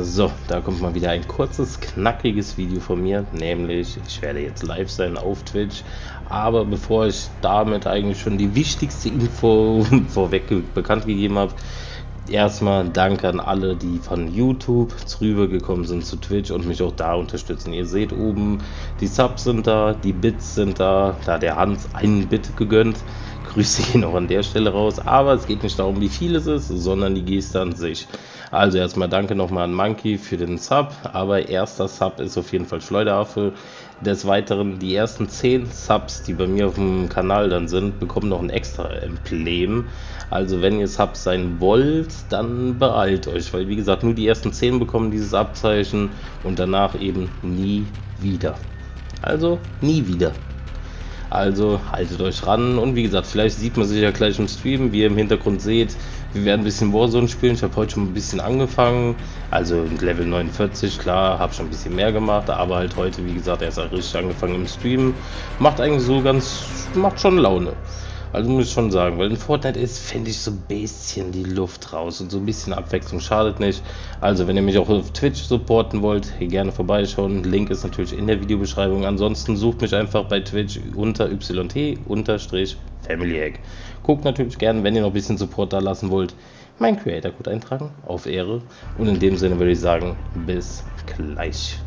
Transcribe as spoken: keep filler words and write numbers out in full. So, da kommt mal wieder ein kurzes, knackiges Video von mir, nämlich ich werde jetzt live sein auf Twitch, aber bevor ich damit eigentlich schon die wichtigste Info vorweg bekannt gegeben habe, erstmal danke an alle, die von YouTube rübergekommen sind zu Twitch und mich auch da unterstützen. Ihr seht oben, die Subs sind da, die Bits sind da, da hat der Hans einen Bit gegönnt. Grüße gehen auch an der Stelle raus, aber es geht nicht darum, wie viel es ist, sondern die Geste an sich. Also erstmal danke nochmal an Monkey für den Sub, aber erster Sub ist auf jeden Fall Schleuderaffe. Des Weiteren, die ersten zehn Subs, die bei mir auf dem Kanal dann sind, bekommen noch ein extra Emblem. Also wenn ihr Subs sein wollt, dann beeilt euch, weil wie gesagt, nur die ersten zehn bekommen dieses Abzeichen und danach eben nie wieder. Also nie wieder. Also haltet euch ran und wie gesagt, vielleicht sieht man sich ja gleich im Stream, wie ihr im Hintergrund seht, wir werden ein bisschen Warzone spielen, ich habe heute schon ein bisschen angefangen, also Level neunundvierzig, klar, habe schon ein bisschen mehr gemacht, aber halt heute, wie gesagt, erst richtig angefangen im Stream, macht eigentlich so ganz, macht schon Laune. Also muss ich schon sagen, weil in Fortnite ist, finde ich so ein bisschen die Luft raus und so ein bisschen Abwechslung schadet nicht. Also wenn ihr mich auch auf Twitch supporten wollt, hier gerne vorbeischauen. Link ist natürlich in der Videobeschreibung. Ansonsten sucht mich einfach bei Twitch unter Y T Family Hack. Guckt natürlich gerne, wenn ihr noch ein bisschen Support da lassen wollt, meinen Creator-Code eintragen, auf Ehre. Und in dem Sinne würde ich sagen, bis gleich.